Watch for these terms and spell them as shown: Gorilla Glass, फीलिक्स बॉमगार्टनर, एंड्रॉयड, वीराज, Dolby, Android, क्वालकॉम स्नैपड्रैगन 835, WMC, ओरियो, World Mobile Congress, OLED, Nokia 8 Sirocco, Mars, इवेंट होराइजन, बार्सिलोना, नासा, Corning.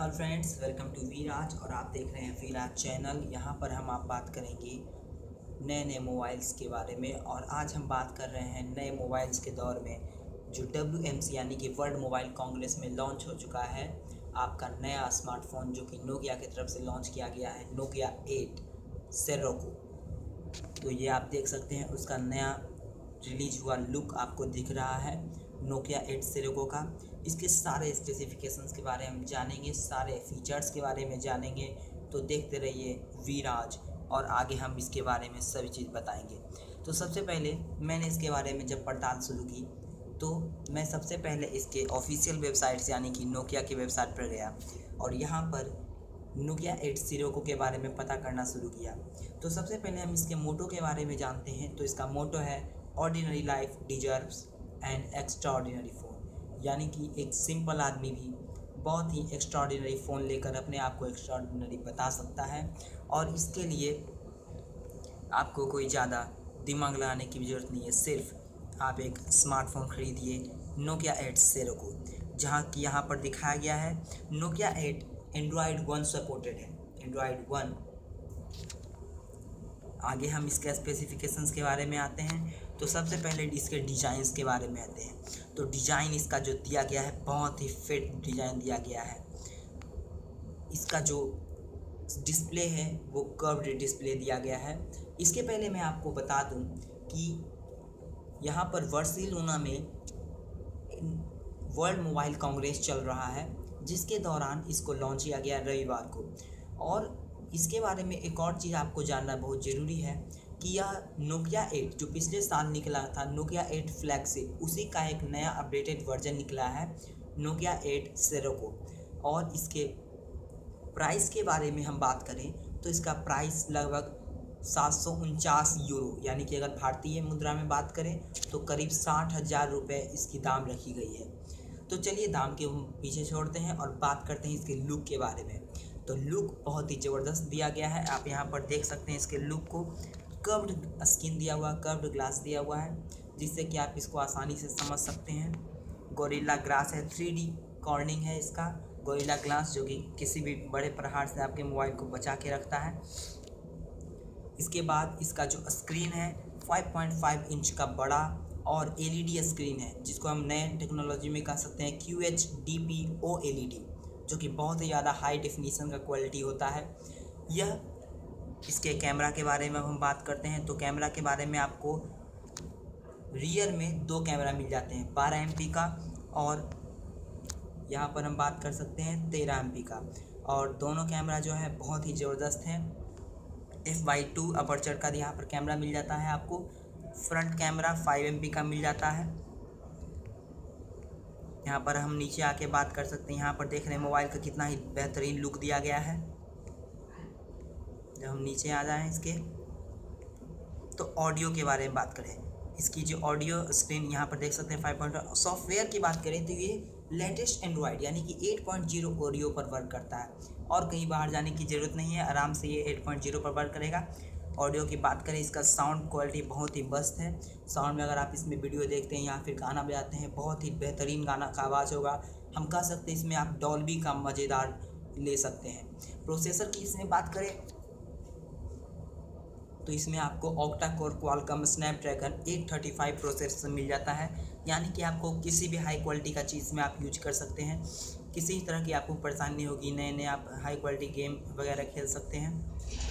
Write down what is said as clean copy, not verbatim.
Hello friends, welcome to वीराज और आप देख रहे हैं वीराज चैनल। यहाँ पर हम आप बात करेंगे नए नए मोबाइल्स के बारे में। और आज हम बात कर रहे हैं नए मोबाइल्स के दौर में जो WMC यानी कि वर्ल्ड मोबाइल कांग्रेस में लॉन्च हो चुका है। आपका नया स्मार्टफोन जो कि नोकिया की तरफ से लॉन्च किया गया है, नोकिया 8 सिरोको। तो ये आप देख सकते हैं, उसका नया रिलीज हुआ लुक आपको दिख रहा है नोकिया 8 सिरोको का। इसके सारे स्पेसिफिकेशंस के बारे में जानेंगे, सारे फीचर्स के बारे में जानेंगे। तो देखते रहिए वीराज और आगे हम इसके बारे में सभी चीज़ बताएंगे। तो सबसे पहले मैंने इसके बारे में जब पड़ताल शुरू की तो मैं सबसे पहले इसके ऑफिशियल वेबसाइट यानी कि नोकिया की वेबसाइट पर गया और यहाँ पर नोकिया 8 सिरोको के बारे में पता करना शुरू किया। तो सबसे पहले हम इसके मोटो के बारे में जानते हैं। तो इसका मोटो है ordinary life deserves and extraordinary phone, यानी कि एक सिंपल आदमी भी बहुत ही एक्स्ट्राऑर्डिनरी फ़ोन लेकर अपने आप को एक्स्ट्राऑर्डिनरी बता सकता है। और इसके लिए आपको कोई ज़्यादा दिमाग लगाने की ज़रूरत नहीं है, सिर्फ आप एक स्मार्टफोन खरीदिए नोकिया 8 सिरोको। जहाँ कि यहाँ पर दिखाया गया है नोकिया 8 Android 1 सपोर्टेड है, Android 1। आगे हम इसके स्पेसिफिकेशंस के बारे में आते हैं। तो सबसे पहले इसके डिज़ाइंस के बारे में आते हैं। तो डिज़ाइन इसका जो दिया गया है बहुत ही फिट डिज़ाइन दिया गया है। इसका जो डिस्प्ले है वो कर्व्ड डिस्प्ले दिया गया है। इसके पहले मैं आपको बता दूं कि यहाँ पर बार्सिलोना में वर्ल्ड मोबाइल कांग्रेस चल रहा है, जिसके दौरान इसको लॉन्च किया गया रविवार को। और इसके बारे में एक और चीज़ आपको जानना बहुत ज़रूरी है कि यह नोकिया 8 जो पिछले साल निकला था, नोकिया 8 फ्लैगशिप, उसी का एक नया अपडेटेड वर्जन निकला है नोकिया 8 सिरोको। और इसके प्राइस के बारे में हम बात करें तो इसका प्राइस लगभग 749 यूरो, यानी कि अगर भारतीय मुद्रा में बात करें तो करीब 60,000 रुपये इसकी दाम रखी गई है। तो चलिए दाम के पीछे छोड़ते हैं और बात करते हैं इसके लुक के बारे में। तो लुक बहुत ही ज़बरदस्त दिया गया है। आप यहाँ पर देख सकते हैं इसके लुक को, कर्व्ड स्किन दिया हुआ, कर्व्ड ग्लास दिया हुआ है, जिससे कि आप इसको आसानी से समझ सकते हैं। गोरिल्ला ग्लास है, 3D कॉर्निंग है इसका गोरिल्ला ग्लास, जो कि किसी भी बड़े प्रहार से आपके मोबाइल को बचा के रखता है। इसके बाद इसका जो स्क्रीन है 5.5 इंच का बड़ा और LED स्क्रीन है, जिसको हम नए टेक्नोलॉजी में कह सकते हैं QHDP OLED, जो कि बहुत ही ज़्यादा हाई डेफिनीसन का क्वालिटी होता है। यह इसके कैमरा के बारे में हम बात करते हैं। तो कैमरा के बारे में आपको रियर में 2 कैमरा मिल जाते हैं, 12 MP का, और यहाँ पर हम बात कर सकते हैं 13 MP का। और दोनों कैमरा जो है बहुत ही ज़बरदस्त हैं। f/2 अपर्चर का यहाँ पर कैमरा मिल जाता है आपको। फ्रंट कैमरा 5 MP का मिल जाता है। यहाँ पर हम नीचे आके बात कर सकते हैं। यहाँ पर देख रहे हैं मोबाइल का कितना ही बेहतरीन लुक दिया गया है। जब हम नीचे आ जाएँ इसके, तो ऑडियो के बारे में बात करें, इसकी जो ऑडियो स्क्रीन यहाँ पर देख सकते हैं 5.1। सॉफ्टवेयर की बात करें तो ये लेटेस्ट एंड्रॉयड यानी कि 8.0 ओरियो पर वर्क करता है और कहीं बाहर जाने की ज़रूरत नहीं है, आराम से ये 8.0 पर वर्क करेगा। ऑडियो की बात करें, इसका साउंड क्वालिटी बहुत ही मस्त है। साउंड में अगर आप इसमें वीडियो देखते हैं या फिर गाना बजाते हैं, बहुत ही बेहतरीन गाना का आवाज़ होगा। हम कह सकते हैं इसमें आप डॉल्बी का मज़ेदार ले सकते हैं। प्रोसेसर की इसमें बात करें तो इसमें आपको octa core क्वालकॉम स्नैपड्रैगन 835 processor मिल जाता है, यानी कि आपको किसी भी हाई क्वालिटी का चीज़ में आप यूज कर सकते हैं। किसी तरह की आपको परेशानी होगी, नए नए आप हाई क्वालिटी गेम वगैरह खेल सकते हैं।